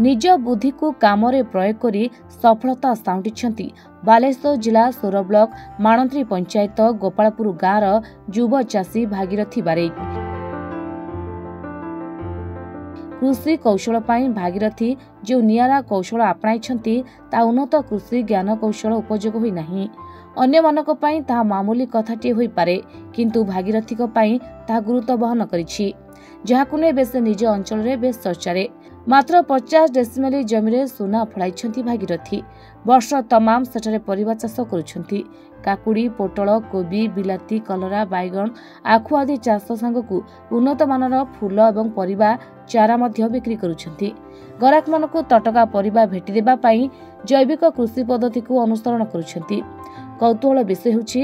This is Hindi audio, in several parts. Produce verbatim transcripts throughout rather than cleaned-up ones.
निज बुद्धि को काम रे प्रयोग करी सफलता सांटी बालेश्वर जिला सोर ब्लॉक माणंत्री पंचायत गोपालपुर गाँव युव चाषी भागीरथी बारिक कृषि कौशल पाई भागीरथी जो निरा कौशल आपणाई उन्नत कृषि ज्ञान कौशल उपयोग होई नाही अन्यमानक पाई ता मामूली कथाटी होई पारे किंतु भागीरथी को पाई ता गुरुत्व बहन करिछि जहाकु ने बेस निज अंचल रे बेस चर्चारे मात्र पचास डेसिमेली जमीरे सोना फड़ाई भागीरथी वर्ष तमाम सेठारे परिवार चाष करुछंती काकुड़ी पोटल कोबी बिलाती कलरा बैगण आखु आदि चाष सांगकु उन्नत मानर फूल एवं परिवा चारा मध्य बिक्री करुछंती ग्राहक मानकु तटका परिवा भेटी देबा पई जैविक कृषि पद्धति को अनुसरण करुछंती कौतूहल विषय होछि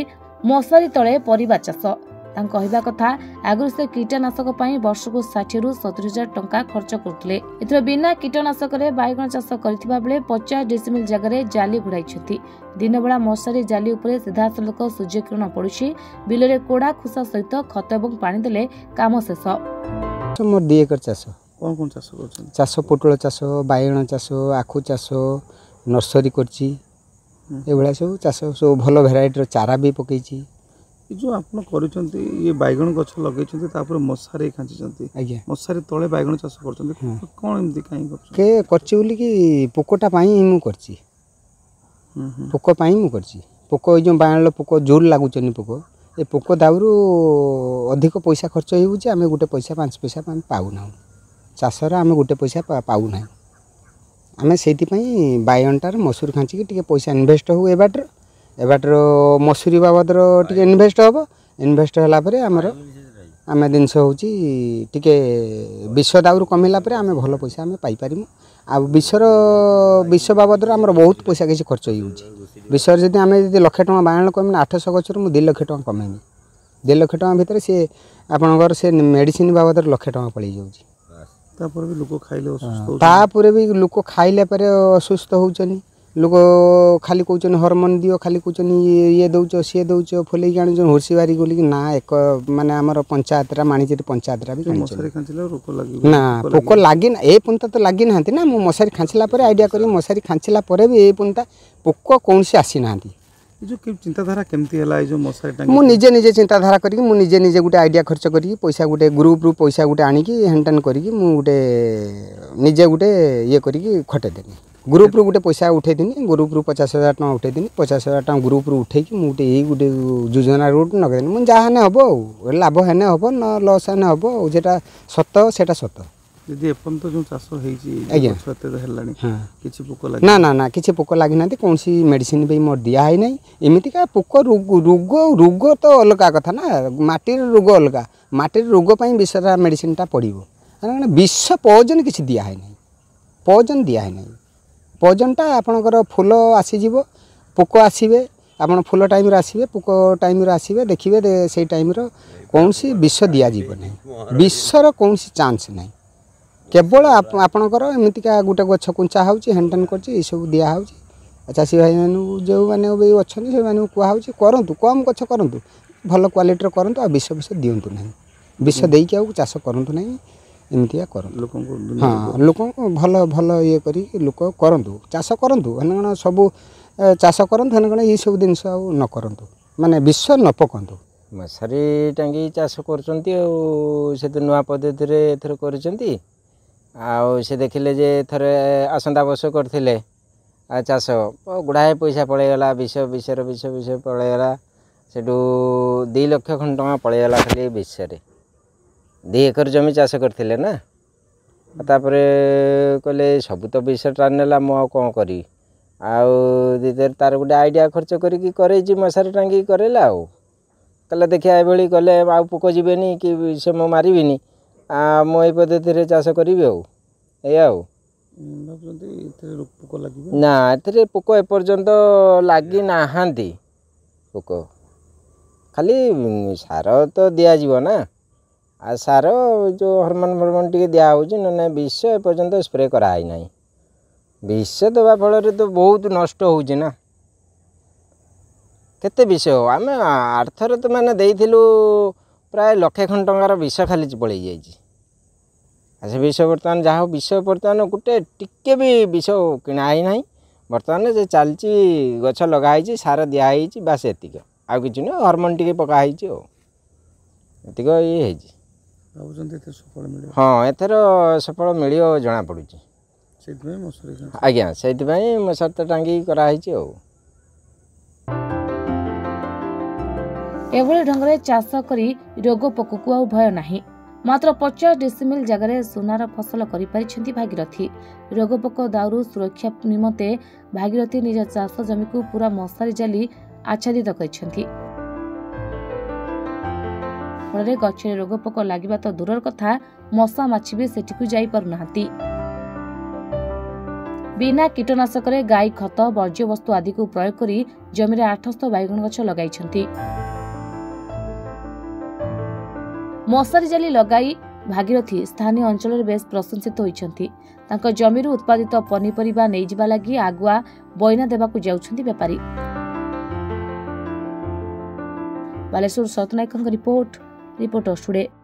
मशारी तळे परिवा चाष तांको कहवा कथा आगु से कीटनाशक वर्ष को षाठी रु सतुरी हजार टंका खर्च करते बिना कीटनाशक बैगण चाष कर पचास डेसिमिल जगह जाली घोड़ाई दिन बेला मशारी जाली सीधासलख सूर्य किरण पड़ुछि बिल में कोड़ा खुसा सहित खत और पानी देले काम शेष मोर दो एकर चाष कौन कौन चाष कर चाष पोटल चाष बैगण चाष आखु चाष नर्सरी करछि एवला सब चाष सब भल भेराइटर चारा भी पकईछि जो आपन करिसंती ये बैगण गछ लगैसंती तापर मसारे खांचीसंती आज्ञा मसारे तळे बैगण चाष करसंती कोन एमती काई करछ के करछि बोली कि पोकोटा पाई मु करछि पोको पाई मु करछि पोको जो बायणलो पोको जोर लागुचनी पोको ए पोको दावरू अधिक पैसा खर्च हेउ जे आमे गुटे पैसा पाँच पैसा पान पाउ नाउ चाषरा आमे गुटे पैसा पाउ नाउ आमे सेति पई बायणटार मसूर खांची कि टिके पैसा इन्वेस्ट हो एबाटर एबाटर मसूरी बाबद टे इनभेस्ट हम इनभेस्ट होगापर आमर आम जिनस हूँ टे विष दाऊ कमेलापर आम भल पैसा आम पाइपर आश्वर विष बाबद आमर बहुत पैसा किसी खर्च होगी विषय जब आम लक्षे टाँग बायण कमी आठश गचर मुझे दि लक्ष टाँग कमेबी दि लक्ष टाँग भितर सी आपणकर से मेडिसीन बाबद लक्षे टाँग पलि जाऊपर भी लोक खाइले भी लोक खाइले पर असुस्थ होनी लोग खाली कौन हरमोन दियो खाली कौन ये दौच सी दौच फोल होर्सी बारी गोल कि ना एक माने आमर पंचायत मणिचेरी पंचायत ना पोक लगे ना ए पुंता तो लगे ना ना मुझे मशारी खाँचला आइडिया करी मशारी खाँचला भी ए पुंता पोक कौन से आसी ना जो चिंताधारा जो मु निजे निजे चिंताधारा करके निजे निजे गोटे आइडिया खर्च करके पैसा गोटे ग्रुप रु पैसा गोटे आनिकी हेनटेन करके गोटे निजे गोटे ये करके खटे देनी ग्रुप रु गोटे पैसा उठे देनी ग्रुप रु पचास हजार टाँग उठे देनी पचास हजार टाँग ग्रुप रु उठे मुझे ये गोटे योजना रोड नगदेनी मुझे जहाँ हे लाभ हेने हे न लस हेने हे जेटा सत से सत ना ना ना किसी पोक लगी ना कौन सी मेडिसिन भी मोर दिहाई ना एमतीका पोक रोग रोग तो अलग कथा ना मटीर रोग अलग मटीर रोगपाई विष मेडिसीन पड़ो विष पॉइजन किसी दिहाई ना पॉइजन दिहाई ना पॉइजनटा आपणकर फूल आसीज पोक आसवे आपड़ फूल टाइम आसवे पोक टाइम आसवे देखिए से टाइम कौन सी विष दिजाव ना विषर कौन सी चान्स ना केवल आपणकर एमतीका गोटे गछ कुंचा हेनटेन करसबू दिहां चाषी भाई मानू जो मैंने भी अच्छा से मैंने कहुच्छे करूँ कम गछ करूँ भल क्वालिटर करूँ आ विष विष दिंतु ना विष देक चाष करूँ ना एमती करूँ हाँ लोक भल भल ये करोक करूँ चाष करूँ हेन सबू चाष करूँ हेन कौन ये सब जिन न करूँ मानने विष न पकड़ू मशारी टांगी चाष कर नुआ पद्धति एथर कर आउ से देखिले जे थरे आसंता वर्ष करथिले चाष गुड़ाए पैसा पलैगला विष विषर विष विष पलैगला सेठू दि लक्ष खंड टाँग पलैगला खाली विषय दि एकर जमी चाष करथिले ना तापरे कहले सबू तो विष टाण नेला मु आ कौन करी आउ दिदर तार गोटे आइडिया खर्च करी करे मशारी टांगी करेला आउ कहला देखिया ए बेली गले आउ पोक जीवेनी कि विष मु मारिबिनी आ मो ये पद्धति चाष करी पोक लगे ना ए पोक एपर्यंत लगी ना पोक खाली सार तो दिजाव ना आ सार जो हरमोन फरमोन टे दिखे ना विष एपर्यंत स्प्रे कराई ना विष देवा फल तो बहुत नष्ट होना केते विष आम आर्थर तो मैंने प्राय लक्षे खंड टंकार विष खाली पलि जाइए अच्छा विष बर्तमान जहाँ विष बर्तमान गोटे टिके भी विष किणाई ना बर्तमान से चलती गछ लगाई सार दिखाई बास एतिक आउ कि नुह हर्मोन टे पकाई एतिक ये है सफल मिल हाँ एथर सफल मिल जना पड़ी आज्ञा से मशारी टांगी कराई एभली ढंगे चाष कर रोग पोक को आ भय ना मात्र पचास डेसिमिल जगार सोनार फसल कर भागीरथी रोगपोक दाऊर सुरक्षा निमते भागीरथी निज चाष जमी को पूरा मशारी जाली आच्छादित कर गचरे रोगपोक लगे तो दूर कथा मशा माछी भी सेठी जापारती बिना कीटनाशक गाई खत बर्ज्यवस्तु आदि को प्रयोग कर जमीन आठस्थ बैगण गछ लगाई मशारी जाली लगाई भागीरथी स्थानीय अंचल में बेस प्रशंसित होती जमीर उत्पादित पनीपरिया नहींजा लगी आगुआ बयना देवाक जाऊंट बेपारी बालेश्वर सतनायकों रिपोर्ट रिपोर्टर्स टुडे।